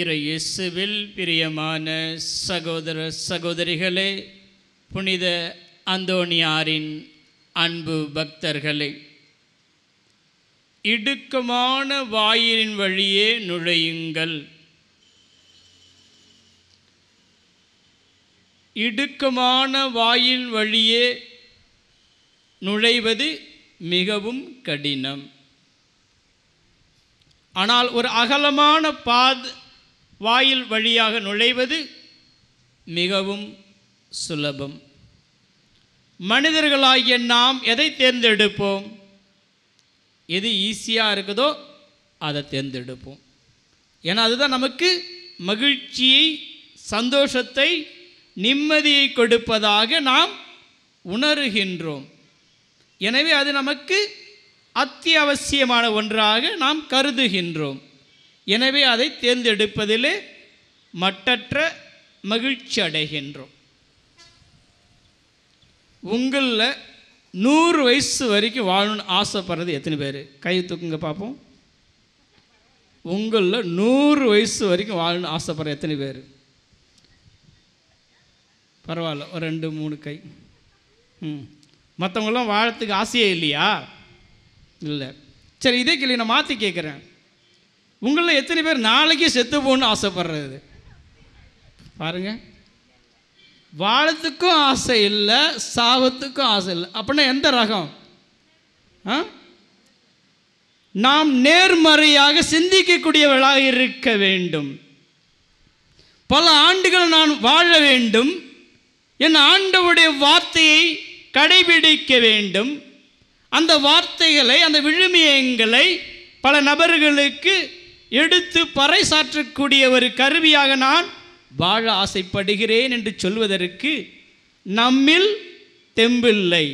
இறை இயேசுவில் பிரியமான சகோதர சகோதரிகளே, புனித அந்தோனியாரின் அன்பு பக்தர்களே, இடுக்கமான வாயிலின் வழியே நுழையுங்கள். இடுக்கமான வாயில் வழியே நுழைவது மிகவும் கடினம். ஆனால் ஒரு அகலமான வாயில் வழியாக நுழைவது மிகவும் சுலபம். மனிதர்களாகிய நாம் எதை தேர்ந்தெடுப்போம்? எது ஈஸியாக இருக்குதோ அதை தேர்ந்தெடுப்போம். ஏன்னா அதுதான் நமக்கு மகிழ்ச்சியை, சந்தோஷத்தை, நிம்மதியை கொடுப்பதாக நாம் உணர்கின்றோம். எனவே அது நமக்கு அத்தியாவசியமான ஒன்றாக நாம் கருதுகின்றோம். எனவே அதை தேர்ந்தெடுப்பதிலே மட்டற்ற மகிழ்ச்சி அடைகின்றோம். உங்களில் 100 வயசு வரைக்கும் வாழணும்னு ஆசைப்படுறது எத்தனை பேர்? கையை தூக்குங்க பார்ப்போம். உங்களில் 100 வயசு வரைக்கும் வாழணும்னு ஆசைப்படுற எத்தனை பேர்? பரவாயில்ல, ஒரு 2-3 கை. மற்றவங்களாம் வாழறதுக்கு ஆசையே இல்லையா? இல்லை. சரி, இதே கேள்வி நான் மாற்றி கேட்குறேன். உங்களில் எத்தனை பேர் நாளைக்கு செத்து போகணும்னு ஆசைப்படுறது? பாருங்கள், வாழத்துக்கும் ஆசை இல்லை, சாவத்துக்கும் ஆசை இல்லை. அப்படின்னா எந்த ரகம்? நாம் நேர்மறையாக சிந்திக்கக்கூடியவர்களாக இருக்க வேண்டும். பல ஆண்டுகள் நான் வாழ வேண்டும், என் ஆண்டவருடைய வார்த்தையை கடைபிடிக்க வேண்டும், அந்த வார்த்தைகளை, அந்த விழுமியங்களை பல நபர்களுக்கு எடுத்து பறைசாற்றக்கூடிய ஒரு கருவியாக நான் வாழ ஆசைப்படுகிறேன் என்று சொல்வதற்கு நம்மில் தெம்பில்லை,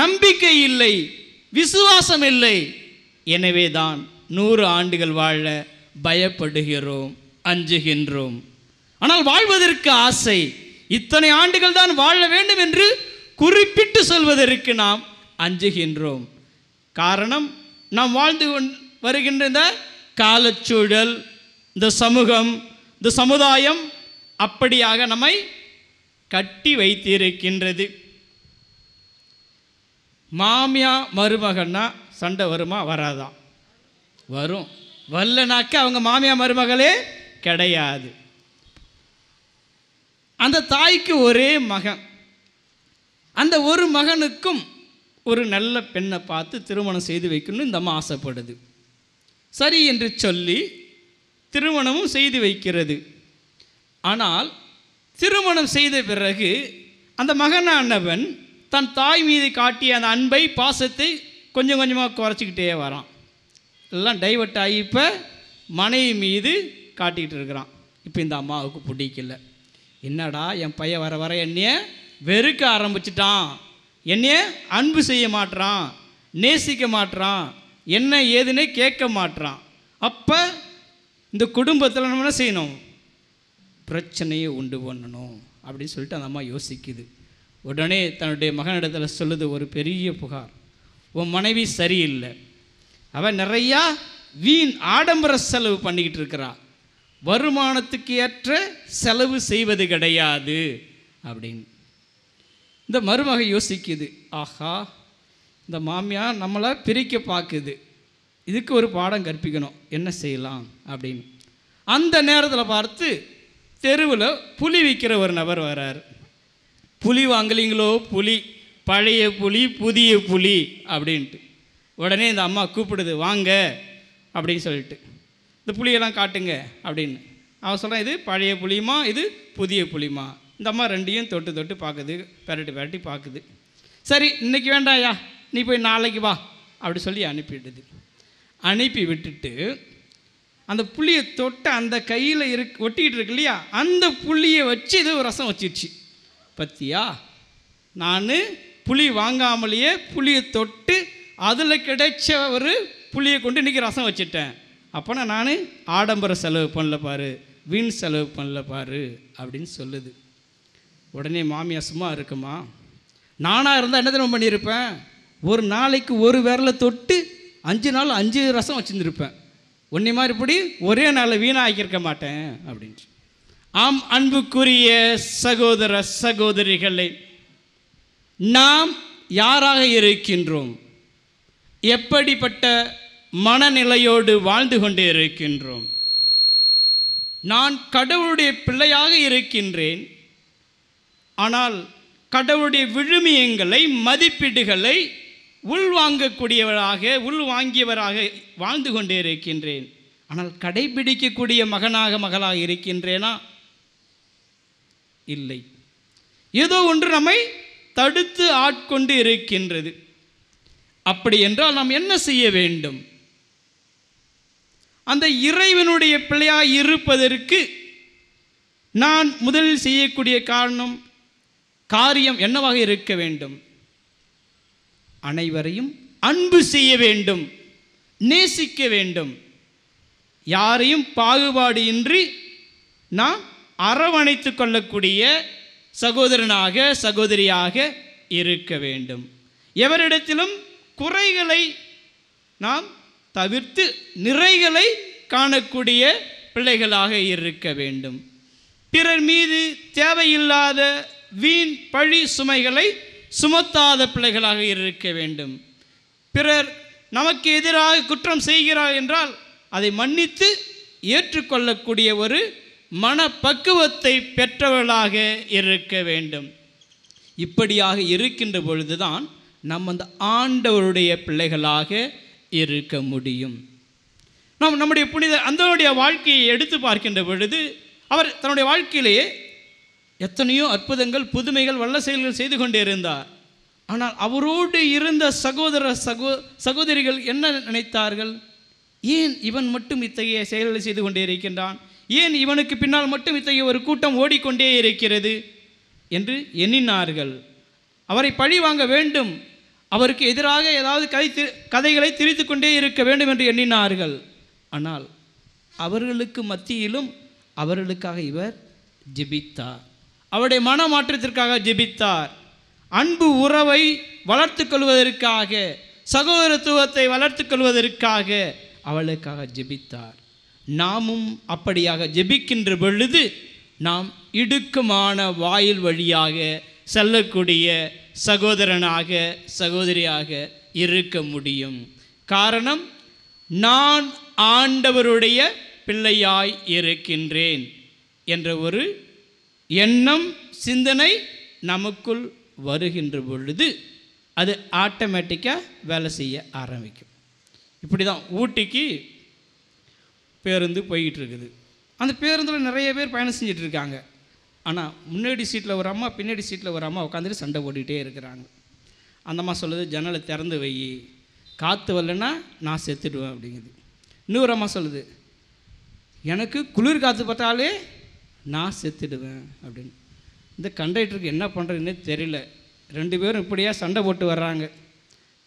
நம்பிக்கை இல்லை, விசுவாசம் இல்லை. எனவே தான் 100 ஆண்டுகள் வாழ பயப்படுகிறோம், அஞ்சுகின்றோம். ஆனால் வாழ்வதற்கு ஆசை. இத்தனை ஆண்டுகள் தான் வாழ வேண்டும் என்று குறிப்பிட்டு சொல்வதற்கு நாம் அஞ்சுகின்றோம். காரணம், நாம் வாழ்ந்து வருகின்ற இந்த காலச்சூழல், இந்த சமூகம், இந்த சமுதாயம் அப்படியாக நம்மை கட்டி வைத்திருக்கின்றது. மாமியா மருமகன்னா சண்டை வருமா? வராதான் வரும். வல்லனாக்க அவங்க மாமியா மருமகளே கிடையாது. அந்த தாய்க்கு ஒரே மகன். அந்த ஒரு மகனுக்கும் ஒரு நல்ல பெண்ணை பார்த்து திருமணம் செய்து வைக்கணும்னு இந்த அம்மா ஆசைப்படுது. சரி என்று சொல்லி திருமணமும் செய்து வைக்கிறது. ஆனால் திருமணம் செய்த பிறகு அந்த மகனானவன் தன் தாய் மீது காட்டிய அந்த அன்பை, பாசத்தை கொஞ்சம் கொஞ்சமாக குறைச்சிக்கிட்டே வரான். எல்லாம் டைவர்ட் ஆகி இப்போ மனைவி மீது காட்டிக்கிட்டு இருக்கிறான். இப்போ இந்த அம்மாவுக்கு பிடிக்கல. என்னடா, என் பையன் வர வர என்னைய வெறுக்க ஆரம்பிச்சிட்டான், என்னைய அன்பு செய்ய மாட்டான், நேசிக்க மாட்டான், என்ன ஏதுன்னே கேட்க மாட்டான். அப்போ இந்த குடும்பத்தில் நம்ம என்ன செய்யணும்? பிரச்சனையை உண்டு பண்ணணும் அப்படின்னு சொல்லிட்டு அந்த அம்மா யோசிக்குது. உடனே தன்னுடைய மகனிடத்தில் சொல்லுது ஒரு பெரிய புகார். உன் மனைவி சரியில்லை, அவன் நிறையா வீண் ஆடம்பர செலவு பண்ணிக்கிட்டு இருக்கிறா, வருமானத்துக்கு ஏற்ற செலவு செய்வது கிடையாது அப்படின்னு இந்த மருமக யோசிக்குது. ஆஹா, இந்த மாமியார் நம்மளை பிரிக்க பார்க்குது, இதுக்கு ஒரு பாடம் கற்பிக்கணும், என்ன செய்யலாம் அப்படின்னு. அந்த நேரத்தில் பார்த்து தெருவில் புளி விற்கிற ஒரு நபர் வர்றார். புளி வாங்கலீங்களோ? புளி, பழைய புளி, புதிய புளி அப்படின்ட்டு. உடனே இந்த அம்மா கூப்பிடுது, வாங்க அப்படின்னு சொல்லிட்டு. இந்த புளியெல்லாம் காட்டுங்க அப்படின்னு அவன் சொல்கிறான். இது பழைய புளியுமா, இது புதிய புளியுமா? இந்த அம்மா ரெண்டையும் தொட்டு தொட்டு பார்க்குது, பெரட்டி பெரட்டி பார்க்குது. சரி, இன்றைக்கி வேண்டாயா, நீ போய் நாளைக்கு வா அப்படி சொல்லி அனுப்பிவிடுது. அனுப்பி விட்டுட்டு அந்த புளியை தொட்டு அந்த கையில் ஒட்டிக்கிட்டு இருக்கு இல்லையா, அந்த புளியை வச்சு இது ரசம் வச்சிடுச்சு. பத்தியா, நான் புளி வாங்காமலேயே புளியை தொட்டு அதில் கிடைச்ச ஒரு புளியை கொண்டு இன்றைக்கி ரசம் வச்சுட்டேன். அப்போனா நான் ஆடம்பர செலவு பண்ணல பாரு, வீண் செலவு பண்ணல பாரு அப்படின்னு சொல்லுது. உடனே மாமியார் சும்மா இருக்குமா? நானாக இருந்தால் என்ன தினம் பண்ணியிருப்பேன்? ஒரு நாளைக்கு ஒரு விரலை தொட்டு 5 நாள் 5 ரசம் வச்சுருந்துருப்பேன். உன்னை மாதிரி இப்படி ஒரே நாளில் வீணாக்கியிருக்க மாட்டேன் அப்படின்ட்டு. ஆம் அன்புக்குரிய சகோதர சகோதரிகளை, நாம் யாராக இருக்கின்றோம், எப்படிப்பட்ட மனநிலையோடு வாழ்ந்து கொண்டே இருக்கின்றோம். நான் கடவுளுடைய பிள்ளையாக இருக்கின்றேன், ஆனால் கடவுளுடைய விழுமியங்களை மதிப்பீடுகளை உள்வாங்கியவராக வாழ்ந்து கொண்டே இருக்கின்றேன். ஆனால் கடைபிடிக்கக்கூடிய மகளாக இருக்கின்றேனா? இல்லை. ஏதோ ஒன்று நம்மை தடுத்து ஆட்கொண்டு இருக்கின்றது. அப்படி என்றால் நாம் என்ன செய்ய வேண்டும்? அந்த இறைவனுடைய பிள்ளையாக இருப்பதற்கு நான் முதலில் செய்யக்கூடிய காரியம் என்னவாக இருக்க வேண்டும்? அனைவரையும் அன்பு செய்ய வேண்டும், நேசிக்க வேண்டும். யாரையும் பாகுபாடு இன்றி நாம் அரவணைத்து கொள்ளக்கூடிய சகோதரனாக சகோதரியாக இருக்க வேண்டும். எவரிடத்திலும் குறைகளை நாம் தவிர்த்து நிறைகளை காணக்கூடிய பிள்ளைகளாக இருக்க வேண்டும். பிறர் மீது தேவையில்லாத வீண் பழி சுமைகளை சுமத்தாத பிள்ளைகளாக இருக்க வேண்டும். பிறர் நமக்கு எதிராக குற்றம் செய்கிறார் என்றால் அதை மன்னித்து ஏற்றுக்கொள்ளக்கூடிய ஒரு மனப்பக்குவத்தை பெற்றவர்களாக இருக்க வேண்டும். இப்படியாக இருக்கின்ற பொழுதுதான் நம்ம அந்த ஆண்டவருடைய பிள்ளைகளாக இருக்க முடியும். நாம் நம்முடைய புனித அந்தவனுடைய வாழ்க்கையை எடுத்து பார்க்கின்ற பொழுது, அவர் தன்னுடைய வாழ்க்கையிலேயே எத்தனையோ அற்புதங்கள், புதுமைகள், வல்ல செயல்கள் செய்து கொண்டே இருந்தார். ஆனால் அவரோடு இருந்த சகோதரிகள் என்ன நினைத்தார்கள்? ஏன் இவன் மட்டும் இத்தகைய செயல்களை செய்து கொண்டே இருக்கின்றான்? ஏன் இவனுக்கு பின்னால் மட்டும் இத்தகைய ஒரு கூட்டம் ஓடிக்கொண்டே இருக்கிறது என்று எண்ணினார்கள். அவரை பழி வாங்க வேண்டும், அவருக்கு எதிராக ஏதாவது கதைகளை திரித்து கொண்டே இருக்க வேண்டும் என்று எண்ணினார்கள். ஆனால் அவர்களுக்கு மத்தியிலும் அவர்களுக்காக இவர் ஜெபித்தார், அவருடைய மனமாற்றத்திற்காக ஜெபித்தார். அன்பு உறவை வளர்த்து கொள்வதற்காக, சகோதரத்துவத்தை வளர்த்து கொள்வதற்காக அவளுக்காக ஜெபித்தார். நாமும் அப்படியாக ஜெபிக்கின்ற பொழுது நாம் இடுக்கமான வாயில் வழியாக செல்லக்கூடிய சகோதரனாக சகோதரியாக இருக்க முடியும். காரணம், நான் ஆண்டவருடைய பிள்ளையாய் இருக்கின்றேன் என்ற ஒரு எண்ணம், சிந்தனை நமக்குள் வருகின்ற பொழுது அது ஆட்டோமேட்டிக்காக வேலை செய்ய ஆரம்பிக்கும். இப்படி தான் ஊட்டிக்கு பேருந்து போய்கிட்டு இருக்குது. அந்த பேருந்தில் நிறைய பேர் பயணம் செஞ்சுட்டு இருக்காங்க. ஆனால் முன்னாடி சீட்டில் ஒரு அம்மா, பின்னாடி சீட்டில் ஒரு அம்மா உட்காந்துட்டு சண்டை ஓடிக்கிட்டே இருக்கிறாங்க. அந்த அம்மா சொல்லுது, ஜன்னலை திறந்து வை, காற்று வரலன்னா நான் செத்துடுவேன் அப்படிங்குது. இன்னொரு அம்மா சொல்லுது, எனக்கு குளிர் காற்று பார்த்தாலே நான் செத்துடுவேன் அப்படின்னு. இந்த கண்டக்டருக்கு என்ன பண்ணுறதுன்னே தெரியல. ரெண்டு பேரும் இப்படியா சண்டை போட்டு வர்றாங்க.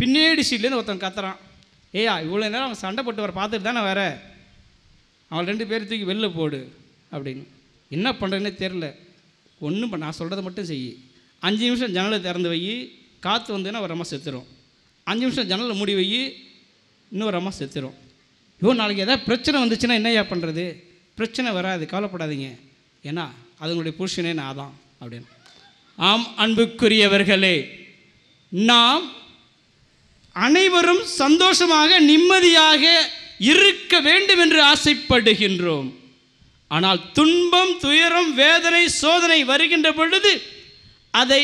பின்னாடி சீட்லேருந்து ஒருத்தன் கத்துறான், ஏயா இவ்வளோ நேரம் அவன் சண்டை போட்டு வர பார்த்துட்டு தானே வர, அவன் ரெண்டு பேரும் தூக்கி வெளில போடு அப்படின்னு. என்ன பண்ணுறதுன்னே தெரில, ஒன்றும் பண்ண, நான் சொல்கிறத மட்டும் செய். 5 நிமிஷம் ஜன்னலை திறந்து வை, காற்று வந்ததுன்னா ஒரு அம்மா செத்துரும். 5 நிமிஷம் ஜன்னலை மூடி வை, இன்னொரு அம்மா செத்துரும். இவ்வளோ நாளைக்கு எதாவது பிரச்சனை வந்துச்சுன்னா என்னையா பண்ணுறது? பிரச்சனை வராது, கவலைப்படாதீங்க, ஏன்னா அதுங்களுடைய புருஷனே நான் தான் அப்படின்னு. ஆம் அன்புக்குரியவர்களே, நாம் அனைவரும் சந்தோஷமாக நிம்மதியாக இருக்க வேண்டும் என்று ஆசைப்படுகின்றோம். ஆனால் துன்பம், துயரம், வேதனை, சோதனை வருகின்ற பொழுது அதை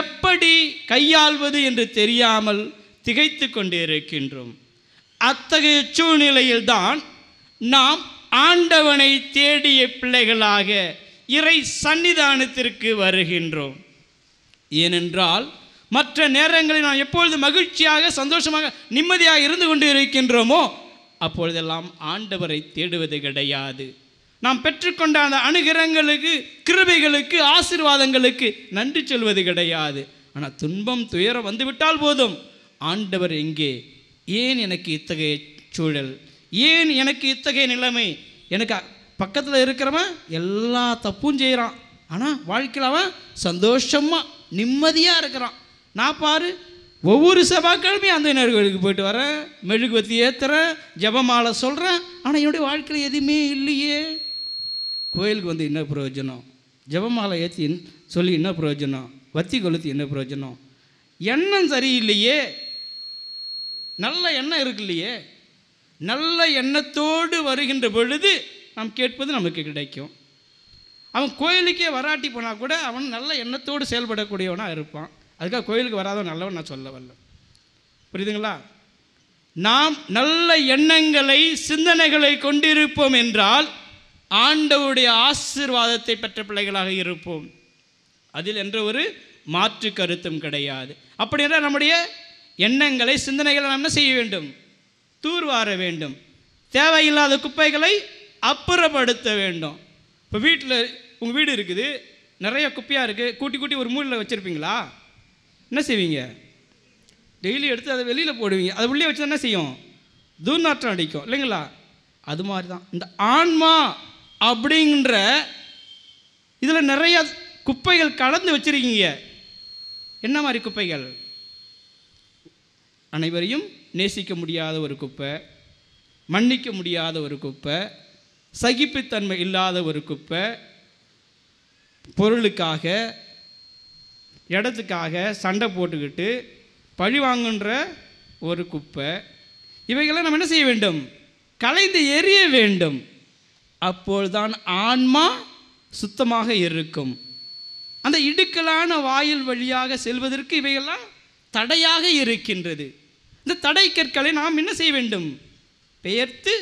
எப்படி கையாள்வது என்று தெரியாமல் திகைத்து கொண்டே இருக்கின்றோம். அத்தகைய சூழ்நிலையில்தான் நாம் ஆண்டவனை தேடிய பிள்ளைகளாக இறை சன்னிதானத்திற்கு வருகின்றோம். ஏனென்றால் மற்ற நேரங்களில் நாம் எப்பொழுது மகிழ்ச்சியாக, சந்தோஷமாக, நிம்மதியாக இருந்து கொண்டு இருக்கின்றோமோ அப்பொழுதெல்லாம் ஆண்டவரை தேடுவது கிடையாது. நாம் பெற்றுக்கொண்ட அந்த அனுகிரகங்களுக்கு, கிருபைகளுக்கு, ஆசீர்வாதங்களுக்கு நன்றி சொல்வது கிடையாது. ஆனால் துன்பம், துயரம் வந்துவிட்டால் போதும், ஆண்டவர் எங்கே, ஏன் எனக்கு இத்தகைய சூழல், ஏன் எனக்கு இத்தகைய நிலைமை, எனக்கு பக்கத்தில் இருக்கிறவன் எல்லா தப்பும் செய்கிறான், ஆனால் வாழ்க்கையில் அவன் சந்தோஷமாக நிம்மதியாக இருக்கிறான். நான் பாரு, ஒவ்வொரு செவ்வாய்க்கிழமையும் அந்த நேர்களுக்கு போயிட்டு வரேன், மெழுகுவத்தி ஏற்றுறேன், ஜபமாலை சொல்கிறேன், ஆனால் என்னுடைய வாழ்க்கையில் எதுவுமே இல்லையே. கோயிலுக்கு வந்து என்ன பிரயோஜனம்? ஜபமாலை ஏற்றின்னு சொல்லி என்ன பிரயோஜனம்? வத்தி கொளுத்தி என்ன பிரயோஜனம்? எண்ணம் சரியில்லையே, நல்ல எண்ணம் இருக்கு இல்லையே. நல்ல எண்ணத்தோடு வருகின்ற பொழுது நாம் கேட்பது நமக்கு கிடைக்கும். அவன் கோயிலுக்கே வராட்டி போனால் கூட அவன் நல்ல எண்ணத்தோடு செயல்படக்கூடியவனாக இருப்பான். அதுக்காக கோயிலுக்கு வராதவன் நல்லவன் நான் சொல்ல வரல. புரியுதுங்களா? நாம் நல்ல எண்ணங்களை சிந்தனைகளை கொண்டிருப்போம் என்றால் ஆண்டவருடைய ஆசீர்வாதத்தை பெற்ற பிள்ளைகளாக இருப்போம். அதில் என்ற ஒரு மாற்று கருத்தும் கிடையாது. அப்படி என்றால் நம்முடைய எண்ணங்களை சிந்தனைகளை நாம் என்ன செய்ய வேண்டும்? தூர்வார வேண்டும். தேவையில்லாத குப்பைகளை அப்புறப்படுத்த வேண்டும். இப்போ வீட்டில் உங்கள் வீடு இருக்குது, நிறைய குப்பையாக இருக்குது, கூட்டி கூட்டி ஒரு மூலையில் வச்சுருப்பீங்களா? என்ன செய்வீங்க? டெய்லி எடுத்து அதை வெளியில் போடுவீங்க. அதை உள்ளே வச்சு என்ன செய்யும்? தூர்நாற்றம் அடிக்கும் இல்லைங்களா? அது மாதிரி தான் இந்த ஆன்மா அப்படிங்கிற இதில் நிறைய குப்பைகள் கலந்து வச்சுருக்கீங்க. என்ன மாதிரி குப்பைகள்? அனைவரையும் நேசிக்க முடியாத ஒரு குப்பை, மன்னிக்க முடியாத ஒரு குப்பை, சகிப்புத்தன்மை இல்லாத ஒரு குப்பை, பொருளுக்காக இடத்துக்காக சண்டை போட்டுக்கிட்டு பழி வாங்குன்ற ஒரு குப்பை. இவைகளை நம்ம என்ன செய்ய வேண்டும்? கலைந்து எரிய வேண்டும். அப்போதுதான் ஆன்மா சுத்தமாக இருக்கும். அந்த இடுக்கலான வாயில் வழியாக செல்வதற்கு இவையெல்லாம் தடையாக இருக்கின்றது. இந்த தடை கற்களை நாம் என்ன செய்ய வேண்டும்? பெயர்த்து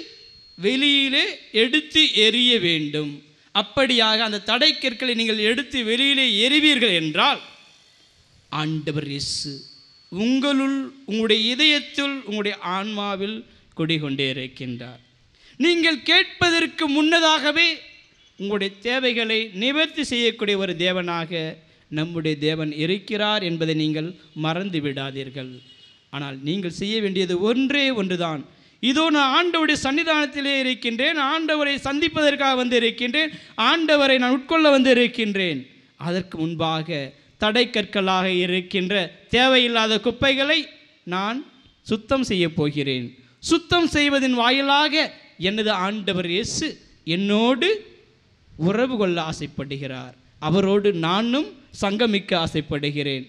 வெளியிலே எடுத்து எறிய வேண்டும். அப்படியாக அந்த தடை கற்களை நீங்கள் எடுத்து வெளியிலே எறிவீர்கள் என்றால் ஆண்டவர் இயேசு உங்களுள் உங்களுடைய இதயத்துள் உங்களுடைய ஆன்மாவில் குடிகொண்டே இருக்கின்றார். நீங்கள் கேட்பதற்கு முன்னதாகவே உங்களுடைய தேவைகளை நிவர்த்தி செய்யக்கூடிய ஒரு தேவனாக நம்முடைய தேவன் இருக்கிறார் என்பதை நீங்கள் மறந்து விடாதீர்கள். ஆனால் நீங்கள் செய்ய வேண்டியது ஒன்றே ஒன்றுதான். இதோ நான் ஆண்டவருடைய சன்னிதானத்திலே இருக்கின்றேன், ஆண்டவரை சந்திப்பதற்காக வந்து இருக்கின்றேன், ஆண்டவரை நான் உட்கொள்ள வந்து இருக்கின்றேன். அதற்கு முன்பாக தடை கற்களாக இருக்கின்ற தேவையில்லாத குப்பைகளை நான் சுத்தம் செய்ய போகிறேன். சுத்தம் செய்வதின் வாயிலாக எனது ஆண்டவர் இயேசு என்னோடு உறவு கொள்ள ஆசைப்படுகிறார். அவரோடு நானும் சங்கமிக்க ஆசைப்படுகிறேன்.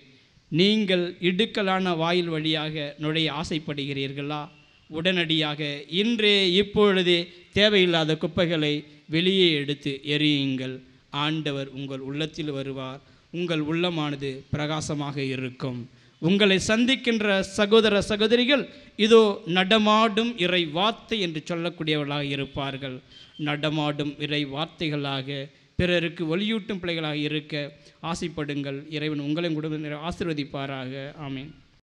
நீங்கள் இடுக்கலான வாயில் வழியாக நுழைய ஆசைப்படுகிறீர்களா? உடனடியாக இன்றே இப்பொழுதே தேவையில்லாத குப்பைகளை வெளியே எடுத்து எரியுங்கள். ஆண்டவர் உங்கள் உள்ளத்தில் வருவார். உங்கள் உள்ளமானது பிரகாசமாக இருக்கும். உங்களை சந்திக்கின்ற சகோதர சகோதரிகள் இதோ நடமாடும் இறை வார்த்தை என்று சொல்லக்கூடியவர்களாக இருப்பார்கள். நடமாடும் இறை வார்த்தைகளாக பிறருக்கு ஒளியூட்டும் பிள்ளைகளாக இருக்க ஆசைப்படுங்கள். இறைவன் உங்களையும் கூட ஆசீர்வதிப்பாராக. ஆமீன்.